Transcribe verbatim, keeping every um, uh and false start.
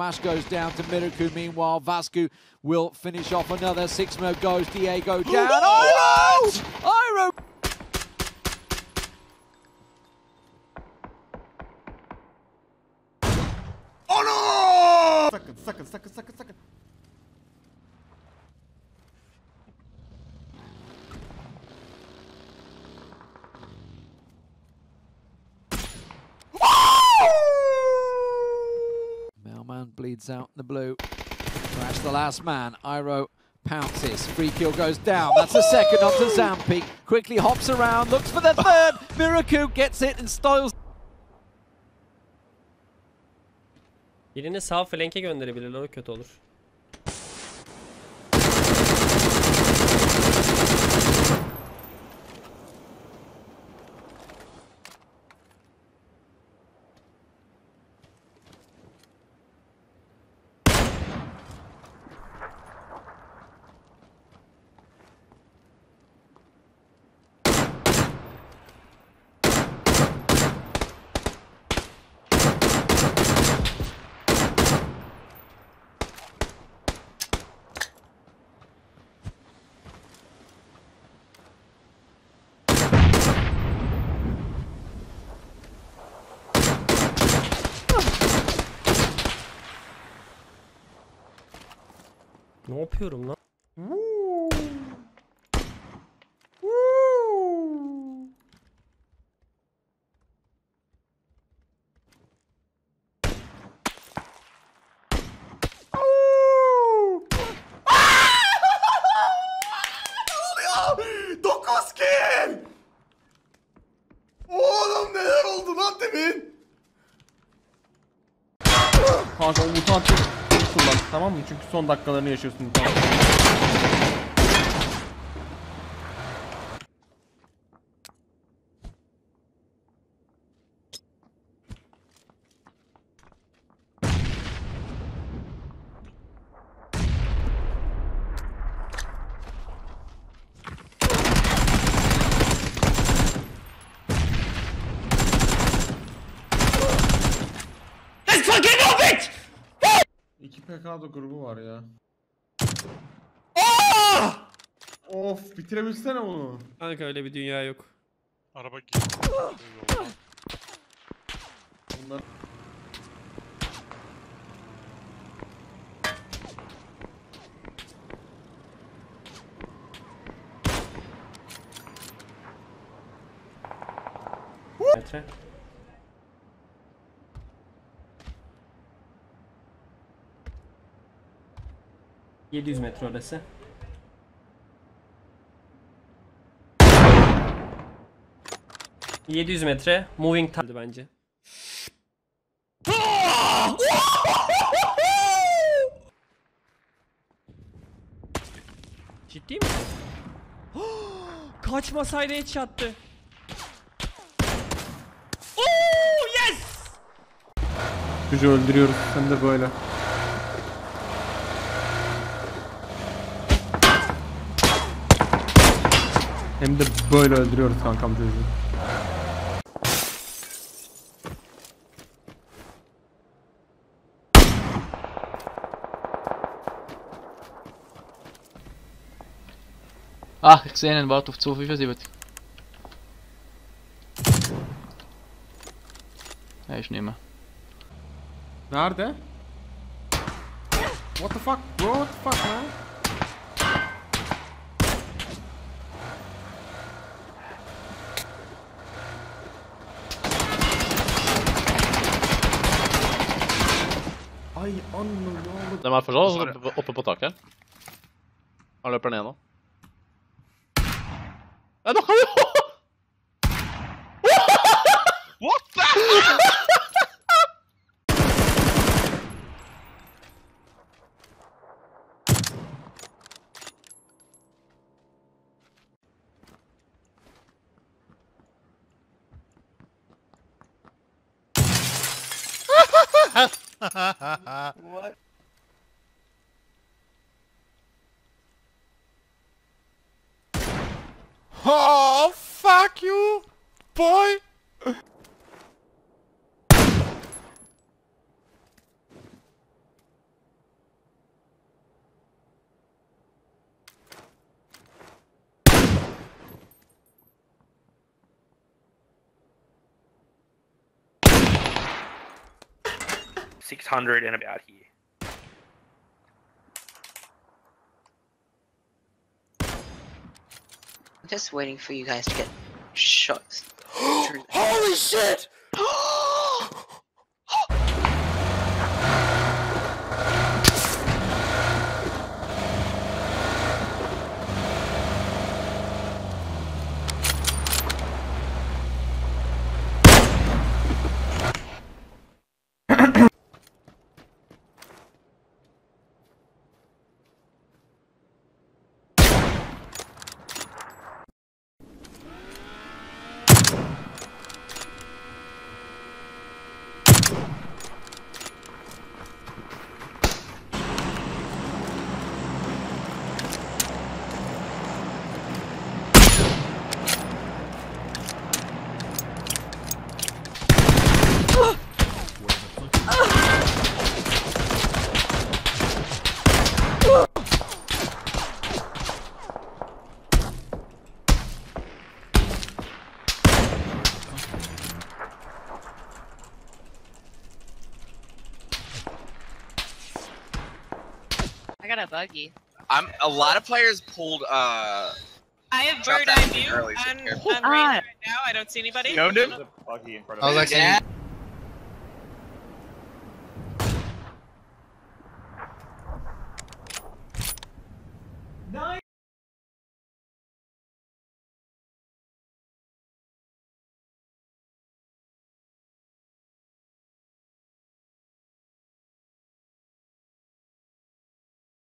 Smash goes down to Miroku. Meanwhile, Vasku will finish off another. Sixmo goes, Diego down. Oh, Iroh! Iroh! Oh no! Second, second, second, second, second. Bleeds out in the blue. Crash the last man. Iroh pounces. Free kill goes down. That's a second up to Zampi. Quickly hops around, looks for the third. Miroku gets it and styles. Birini sağ flanke gönderebilirler, o kötü olur. Ne yapıyorum lan? Woo. Woo. dokuz kill! Oğlum neler oldu lan demin? Kanka mutant. Kullan, tamam mı? Çünkü son dakikalarını yaşıyorsun. Tamam. P K da grubu var ya. Aa! Of, bitirebilsene onu. Kanka öyle bir dünya yok. Araba gitti. Bunlar metre. yedi yüz metre orası. yedi yüz metre moving time bence. Ciddi mi? Kaçmasaydı hiç attı. Oo yes! Gücü öldürüyoruz sen de böyle. Hem de böyle öldürüyoruz kankam çocuğu. Ah, ich sehe einen Wart auf zwei fünf sieben. Ne, ich nehme. Nerede? What the fuck bro, what the fuck man? De er fortsatt oppe, oppe på taket. Han løper ned nå. Nei, nå kan vi... What the What? Oh, fuck you, boy! six hundred and about here. I'm just waiting for you guys to get shot through. Holy shit! I got a buggy. I'm a lot of players pulled uh I have bird eye view on, on range right now. I don't see anybody. No, dude. There's a buggy in front of me. I was like, yeah.